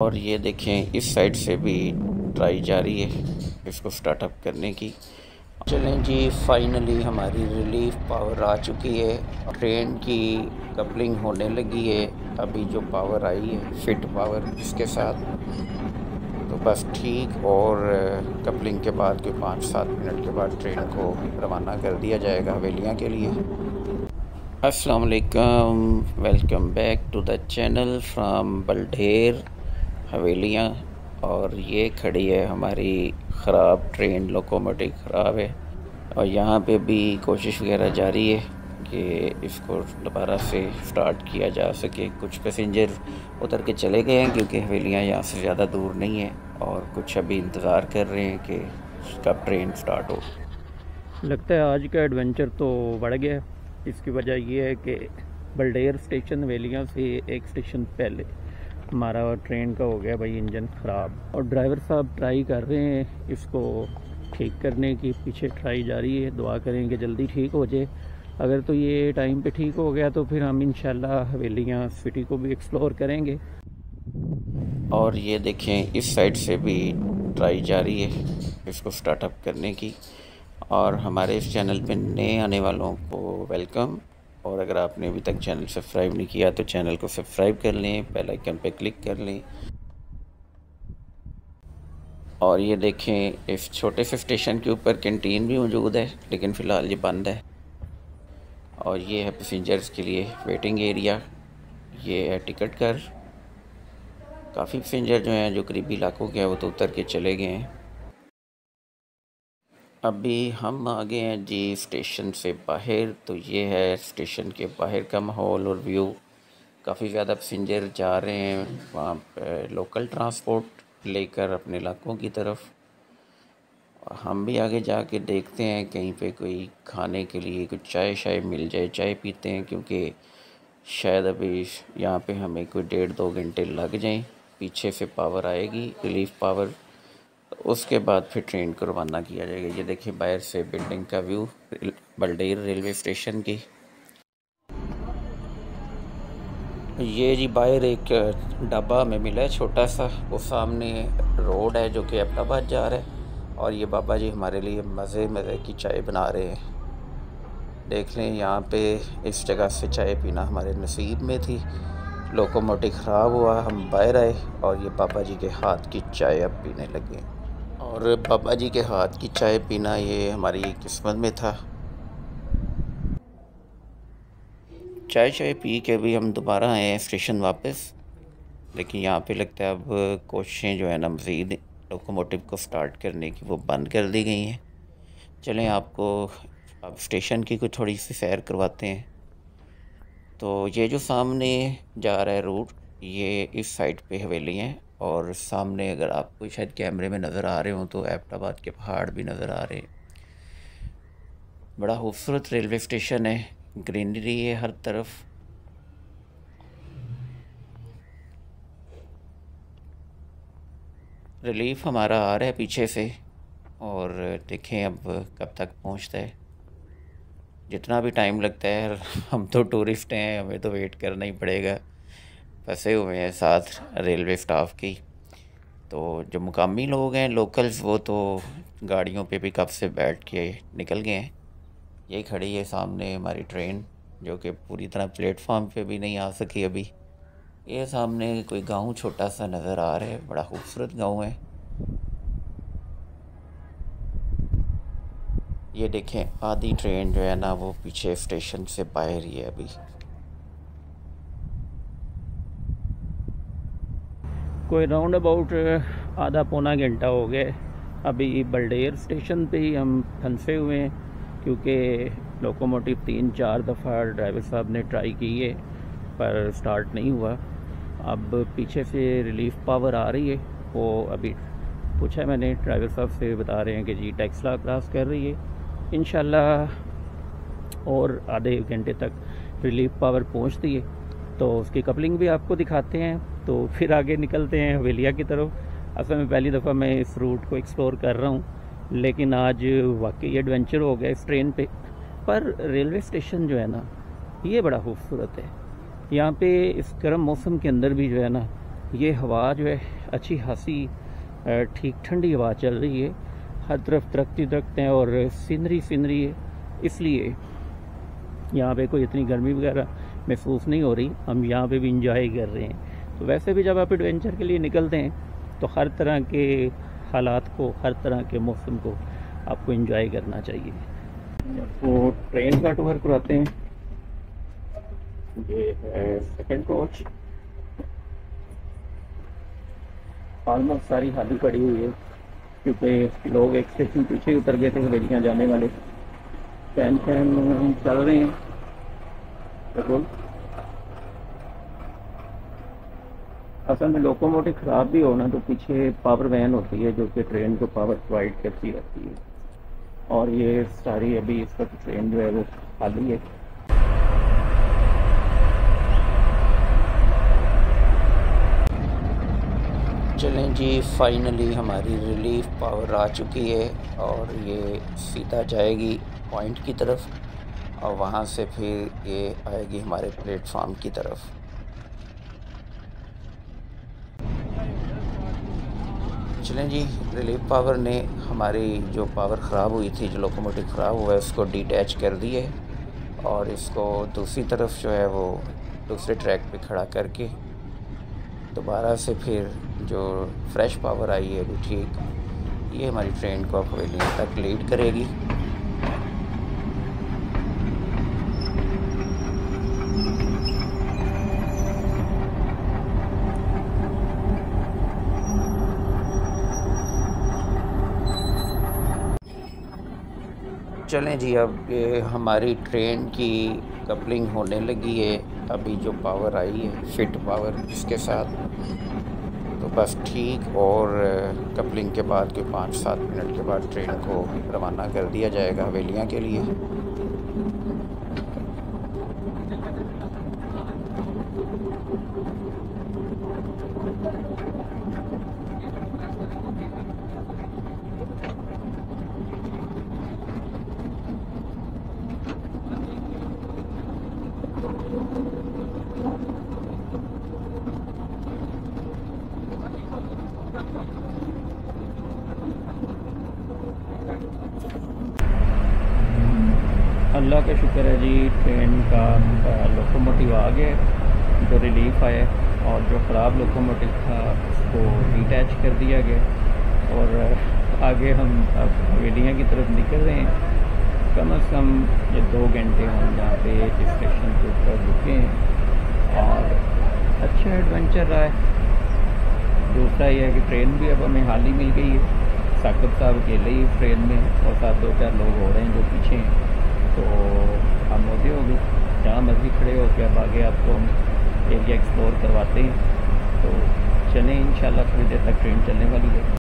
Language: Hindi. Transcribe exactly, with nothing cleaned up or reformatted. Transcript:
और ये देखें इस साइड से भी ट्राई जारी है इसको स्टार्टअप करने की। चलें जी, फाइनली हमारी रिलीफ पावर आ चुकी है, ट्रेन की कपलिंग होने लगी है। अभी जो पावर आई है फिट पावर इसके साथ तो बस ठीक, और कपलिंग के बाद कोई पाँच सात मिनट के बाद ट्रेन को रवाना कर दिया जाएगा हवेलियाँ के लिए। अस्सलाम वालेकुम, welcome back to the channel from बल्डेर हवेलियाँ। और ये खड़ी है हमारी ख़राब ट्रेन, लोकोमोटिव ख़राब है, और यहाँ पे भी कोशिश वगैरह जारी है कि इसको दोबारा से स्टार्ट किया जा सके। कुछ पैसेंजर उतर के चले गए हैं क्योंकि हवेलियाँ यहाँ से ज़्यादा दूर नहीं है, और कुछ अभी इंतज़ार कर रहे हैं कि इसका ट्रेन स्टार्ट हो। लगता है आज का एडवेंचर तो बढ़ गया, इसकी वजह यह है कि बल्डेर स्टेशन हवेलियाँ से एक स्टेशन पहले हमारा ट्रेन का हो गया भाई इंजन ख़राब, और ड्राइवर साहब ट्राई कर रहे हैं इसको ठीक करने की, पीछे ट्राई जारी है। दुआ करें कि जल्दी ठीक हो जाए, अगर तो ये टाइम पे ठीक हो गया तो फिर हम इंशाल्लाह हवेलियाँ सिटी को भी एक्सप्लोर करेंगे। और ये देखें इस साइड से भी ट्राई जारी है इसको स्टार्टअप करने की। और हमारे इस चैनल पर नए आने वालों को वेलकम, और अगर आपने अभी तक चैनल सब्सक्राइब नहीं किया तो चैनल को सब्सक्राइब कर लें, बेल आइकन पर क्लिक कर लें। और ये देखें इस छोटे से स्टेशन के ऊपर कैंटीन भी मौजूद है, लेकिन फ़िलहाल ये बंद है। और ये है पैसेंजर्स के लिए वेटिंग एरिया, ये है टिकट घर। काफ़ी पैसेंजर जो हैं जो करीबी इलाकों के हैं वो तो उतर के चले गए हैं। अभी हम आ गए हैं जी स्टेशन से बाहर, तो ये है स्टेशन के बाहर का माहौल और व्यू। काफ़ी ज़्यादा पैसेंजर जा रहे हैं वहाँ पर लोकल ट्रांसपोर्ट लेकर अपने इलाकों की तरफ। हम भी आगे जाके देखते हैं कहीं पे कोई खाने के लिए कुछ चाय शाय मिल जाए, चाय पीते हैं, क्योंकि शायद अभी यहाँ पे हमें कोई डेढ़ दो घंटे लग जाएं। पीछे से पावर आएगी रिलीफ पावर, उसके बाद फिर ट्रेन को रवाना किया जाएगा। ये देखिए बाहर से बिल्डिंग का व्यू बल्डेर रेलवे स्टेशन की। ये जी बाहर एक डब्बा में मिला है छोटा सा, वो सामने रोड है जो कि अबाराबाद जा रहा है, और ये बाबा जी हमारे लिए मज़े मज़े की चाय बना रहे हैं। देख लें यहाँ पे इस जगह से चाय पीना हमारे नसीब में थी। लोकोमोटिव ख़राब हुआ, हम बाहर आए और ये बाबा जी के हाथ की चाय अब पीने लगे। और बाबा जी के हाथ की चाय पीना ये हमारी किस्मत में था। चाय चाय पी के भी हम दोबारा आए हैं स्टेशन वापस, लेकिन यहाँ पे लगता है अब कोशिशें जो है ना मज़ीद लोकोमोटिव को स्टार्ट करने की वो बंद कर दी गई हैं। चलें आपको अब स्टेशन की कोई थोड़ी सी सैर करवाते हैं। तो ये जो सामने जा रहा है रूट, ये इस साइड पे हवेली हैं, और सामने अगर आपको शायद कैमरे में नज़र आ रहे हों तो एबटाबाद के पहाड़ भी नज़र आ रहे हैं। बड़ा खूबसूरत रेलवे स्टेशन है, ग्रीनरी है हर तरफ। रिलीफ हमारा आ रहा है पीछे से, और देखें अब कब तक पहुंचता है। जितना भी टाइम लगता है, हम तो टूरिस्ट हैं, हमें तो वेट करना ही पड़ेगा। फंसे हुए हैं साथ रेलवे स्टाफ की, तो जो मुकामी लोग हैं लोकल्स वो तो गाड़ियों पे भी कब से बैठ के निकल गए हैं। ये खड़ी है सामने हमारी ट्रेन जो कि पूरी तरह प्लेटफॉर्म पे भी नहीं आ सकी अभी। ये सामने कोई गांव छोटा सा नज़र आ रहा है, बड़ा खूबसूरत गांव है। ये देखें आधी ट्रेन जो है ना वो पीछे स्टेशन से बाहर ही है अभी। कोई राउंड अबाउट आधा पौना घंटा हो गया, अभी बल्डेर स्टेशन पे ही हम फंसे हुए हैं, क्योंकि लोकोमोटिव तीन चार दफ़ा ड्राइवर साहब ने ट्राई की है पर स्टार्ट नहीं हुआ। अब पीछे से रिलीफ पावर आ रही है, वो अभी पूछा मैंने ड्राइवर साहब से, बता रहे हैं कि जी टैक्सला क्रॉस कर रही है, इंशाल्लाह और आधे घंटे तक रिलीफ पावर पहुँचती है तो उसकी कपलिंग भी आपको दिखाते हैं। तो फिर आगे निकलते हैं हवेलिया की तरफ। असल में पहली दफ़ा मैं इस रूट को एक्सप्लोर कर रहा हूँ, लेकिन आज वाकई एडवेंचर हो गया इस ट्रेन पे। पर रेलवे स्टेशन जो है ना ये बड़ा खूबसूरत है, यहाँ पे इस गर्म मौसम के अंदर भी जो है ना ये हवा जो है अच्छी खासी ठीक ठंडी हवा चल रही है। हर तरफ दरख्त ही दरख्त हैं और सीनरी सीनरी है, इसलिए यहाँ पे कोई इतनी गर्मी वगैरह महसूस नहीं हो रही। हम यहाँ पे भी इंजॉय कर रहे हैं। तो वैसे भी जब आप एडवेंचर के लिए निकलते हैं तो हर तरह के हालात को, हर तरह के मौसम को आपको इंजॉय करना चाहिए। तो ट्रेन का टूर कराते हैं। ये है सेकेंड कोच। ऑलमोस्ट सारी खाली पड़ी हुई है क्योंकि लोग एक स्टेशन पीछे उतर गए थे हवेलियाँ जाने वाले। फैन फैन चल रहे हैं। पेट्रोल असल में लोकोमोटिव खराब भी होना तो पीछे पावर वैन होती है जो कि ट्रेन को पावर प्रोवाइड करती रहती है, और ये सारी अभी इस वक्त ट्रेन जो है वो खाली है। चलें जी, फाइनली हमारी रिलीफ पावर आ चुकी है और ये सीधा जाएगी पॉइंट की तरफ और वहाँ से फिर ये आएगी हमारे प्लेटफार्म की तरफ। चलें जी, रिलीफ पावर ने हमारी जो पावर ख़राब हुई थी, जो लोकोमोटिव ख़राब हुआ है, उसको डिटैच कर दी है और इसको दूसरी तरफ जो है वो दूसरे ट्रैक पे खड़ा करके दोबारा से फिर जो फ्रेश पावर आई है वो ठीक, ये हमारी ट्रेन को हवेलियाँ तक लीड करेगी। चलें जी, अब ये हमारी ट्रेन की कपलिंग होने लगी है। अभी जो पावर आई है फिट पावर, इसके साथ तो बस ठीक, और कपलिंग के बाद के पाँच सात मिनट के बाद ट्रेन को रवाना कर दिया जाएगा हवेलियाँ के लिए। अल्लाह का शुक्र है जी, ट्रेन का लोकोमोटिव आ गया जो रिलीफ आया, और जो ख़राब लोकोमोटिव था उसको डिटैच कर दिया गया और आगे हम अब हवेलियाँ की तरफ निकल रहे हैं। कम अज़ कम ये दो घंटे हम यहाँ पे स्टेशन के ऊपर रुके हैं और अच्छा एडवेंचर रहा है। दूसरा ये है कि ट्रेन भी अब हमें हाल ही मिल गई है। साकिब साहब अकेले ही ट्रेन में और साथ दो चार लोग हो रहे हैं जो पीछे हैं, तो हम होते होंगे जहाँ मर्जी खड़े हो के। अब आगे आपको हम एरिया एक्सप्लोर करवाते हैं। तो चलें, इंशाल्लाह थोड़ी देर तक ट्रेन चलने वाली है।